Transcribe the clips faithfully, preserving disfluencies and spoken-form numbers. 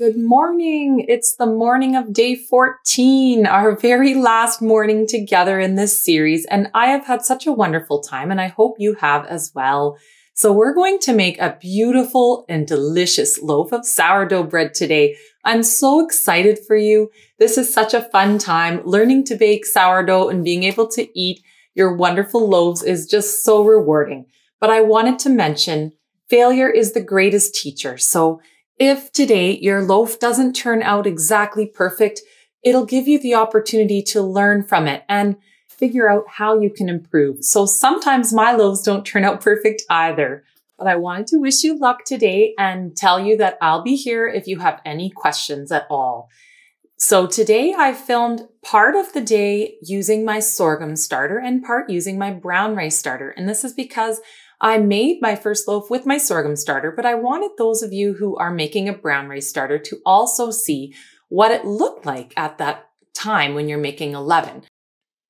Good morning. It's the morning of day fourteen, our very last morning together in this series. And I have had such a wonderful time and I hope you have as well. So we're going to make a beautiful and delicious loaf of sourdough bread today. I'm so excited for you. This is such a fun time. Learning to bake sourdough and being able to eat your wonderful loaves is just so rewarding. But I wanted to mention failure is the greatest teacher. So if today your loaf doesn't turn out exactly perfect, it'll give you the opportunity to learn from it and figure out how you can improve. So sometimes my loaves don't turn out perfect either, but I wanted to wish you luck today and tell you that I'll be here if you have any questions at all. So today I filmed part of the day using my sorghum starter and part using my brown rice starter. And this is because I made my first loaf with my sorghum starter, but I wanted those of you who are making a brown rice starter to also see what it looked like at that time when you're making eleven.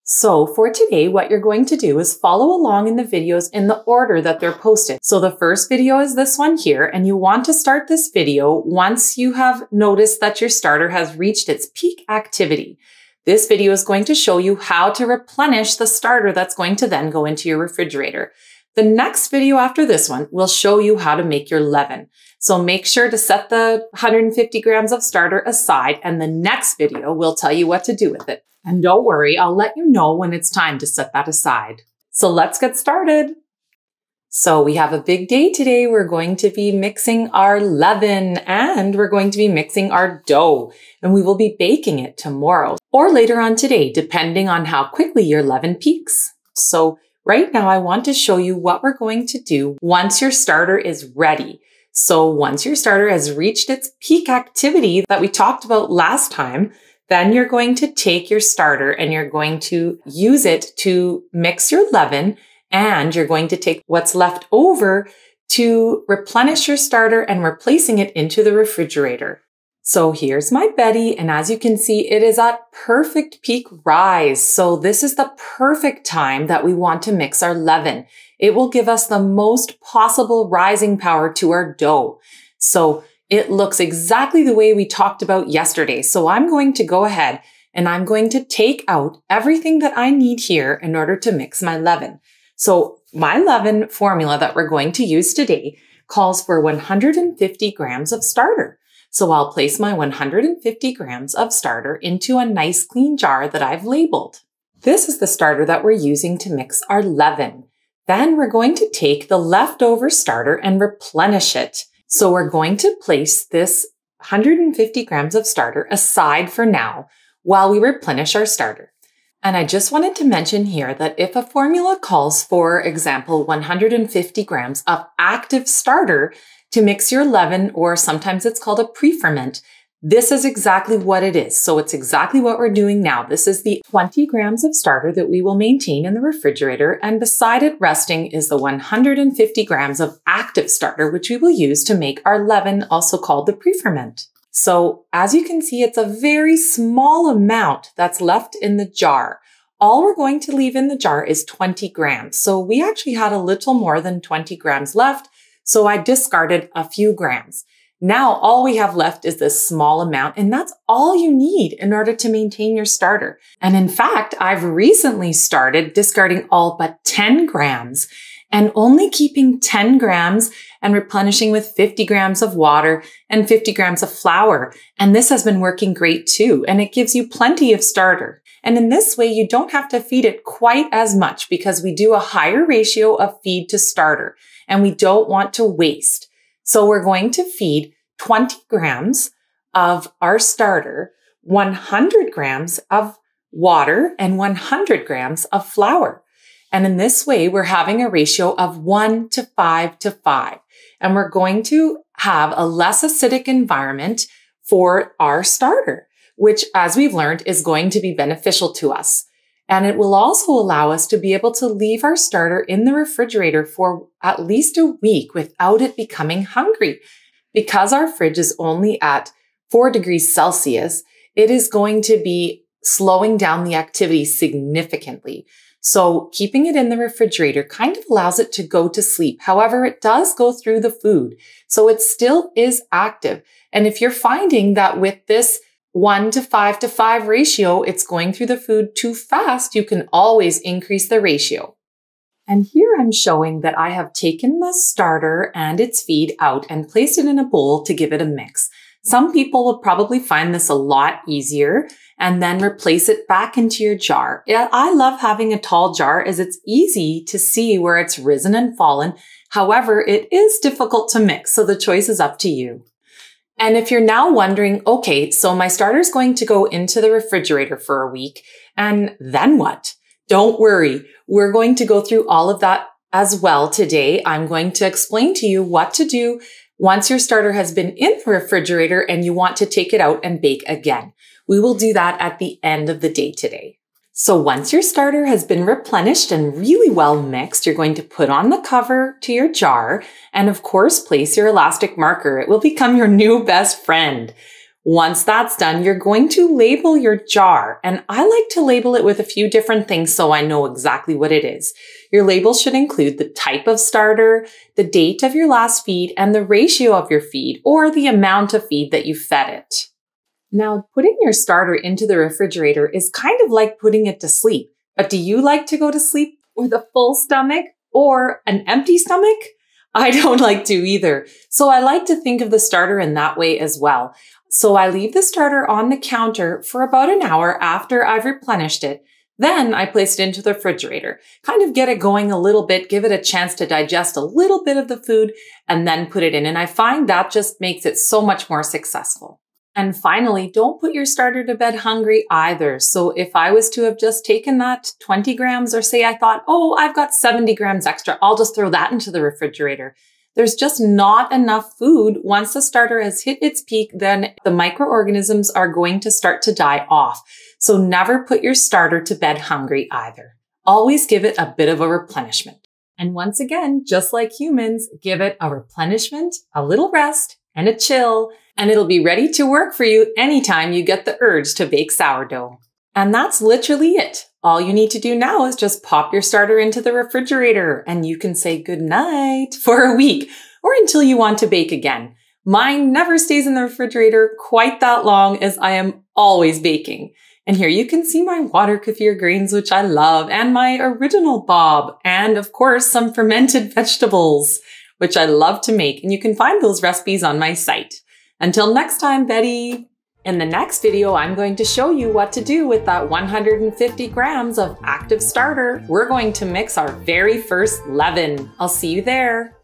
So for today, what you're going to do is follow along in the videos in the order that they're posted. So the first video is this one here, and you want to start this video once you have noticed that your starter has reached its peak activity. This video is going to show you how to replenish the starter that's going to then go into your refrigerator. The next video after this one will show you how to make your leaven. So make sure to set the one hundred fifty grams of starter aside, and the next video will tell you what to do with it. And don't worry, I'll let you know when it's time to set that aside. So let's get started. So we have a big day today. We're going to be mixing our leaven and we're going to be mixing our dough, and we will be baking it tomorrow or later on today, depending on how quickly your leaven peaks. So right now, I want to show you what we're going to do once your starter is ready. So once your starter has reached its peak activity that we talked about last time, then you're going to take your starter and you're going to use it to mix your leaven, and you're going to take what's left over to replenish your starter and replacing it into the refrigerator. So here's my Betty, and as you can see, it is at perfect peak rise. So this is the perfect time that we want to mix our leaven. It will give us the most possible rising power to our dough. So it looks exactly the way we talked about yesterday. So I'm going to go ahead and I'm going to take out everything that I need here in order to mix my leaven. So my leaven formula that we're going to use today calls for one hundred fifty grams of starter. So I'll place my one hundred fifty grams of starter into a nice clean jar that I've labeled. This is the starter that we're using to mix our leaven. Then we're going to take the leftover starter and replenish it. So we're going to place this one hundred fifty grams of starter aside for now while we replenish our starter. And I just wanted to mention here that if a formula calls, for example, one hundred fifty grams of active starter to mix your leaven, or sometimes it's called a pre-ferment, this is exactly what it is. So it's exactly what we're doing now. This is the twenty grams of starter that we will maintain in the refrigerator, and beside it resting is the one hundred fifty grams of active starter, which we will use to make our leaven, also called the pre-ferment. So as you can see, it's a very small amount that's left in the jar. All we're going to leave in the jar is twenty grams. So we actually had a little more than twenty grams left, so I discarded a few grams. Now all we have left is this small amount, and that's all you need in order to maintain your starter. And in fact, I've recently started discarding all but ten grams and only keeping ten grams and replenishing with fifty grams of water and fifty grams of flour. And this has been working great too, and it gives you plenty of starter. And in this way, you don't have to feed it quite as much because we do a higher ratio of feed to starter, and we don't want to waste. So we're going to feed twenty grams of our starter, one hundred grams of water, and one hundred grams of flour. And in this way, we're having a ratio of one to five to five. And we're going to have a less acidic environment for our starter, which, as we've learned, is going to be beneficial to us. And it will also allow us to be able to leave our starter in the refrigerator for at least a week without it becoming hungry. Because our fridge is only at four degrees Celsius, it is going to be slowing down the activity significantly. So keeping it in the refrigerator kind of allows it to go to sleep. However, it does go through the food, so it still is active. And if you're finding that with this one to five to five ratio, it's going through the food too fast, you can always increase the ratio. And here I'm showing that I have taken the starter and its feed out and placed it in a bowl to give it a mix. Some people will probably find this a lot easier and then replace it back into your jar. I love having a tall jar as it's easy to see where it's risen and fallen. However, it is difficult to mix, so the choice is up to you. And if you're now wondering, okay, so my starter is going to go into the refrigerator for a week, and then what? Don't worry, we're going to go through all of that as well today. I'm going to explain to you what to do once your starter has been in the refrigerator and you want to take it out and bake again. We will do that at the end of the day today. So once your starter has been replenished and really well mixed, you're going to put on the cover to your jar and of course place your elastic marker. It will become your new best friend. Once that's done, you're going to label your jar, and I like to label it with a few different things so I know exactly what it is. Your label should include the type of starter, the date of your last feed, and the ratio of your feed or the amount of feed that you fed it. Now, putting your starter into the refrigerator is kind of like putting it to sleep, but do you like to go to sleep with a full stomach or an empty stomach? I don't like to either, so I like to think of the starter in that way as well. So I leave the starter on the counter for about an hour after I've replenished it. Then I place it into the refrigerator, kind of get it going a little bit, give it a chance to digest a little bit of the food, and then put it in. And I find that just makes it so much more successful. And finally, don't put your starter to bed hungry either. So if I was to have just taken that twenty grams, or say I thought, oh, I've got seventy grams extra, I'll just throw that into the refrigerator. There's just not enough food. Once the starter has hit its peak, then the microorganisms are going to start to die off. So never put your starter to bed hungry either. Always give it a bit of a replenishment. And once again, just like humans, give it a replenishment, a little rest, and a chill, and it'll be ready to work for you anytime you get the urge to bake sourdough. And that's literally it. All you need to do now is just pop your starter into the refrigerator and you can say goodnight for a week or until you want to bake again. Mine never stays in the refrigerator quite that long, as I am always baking. And here you can see my water kefir grains, which I love, and my original bob, and of course some fermented vegetables, which I love to make. And you can find those recipes on my site. Until next time, Betty. In the next video, I'm going to show you what to do with that one hundred fifty grams of active starter. We're going to mix our very first leaven. I'll see you there.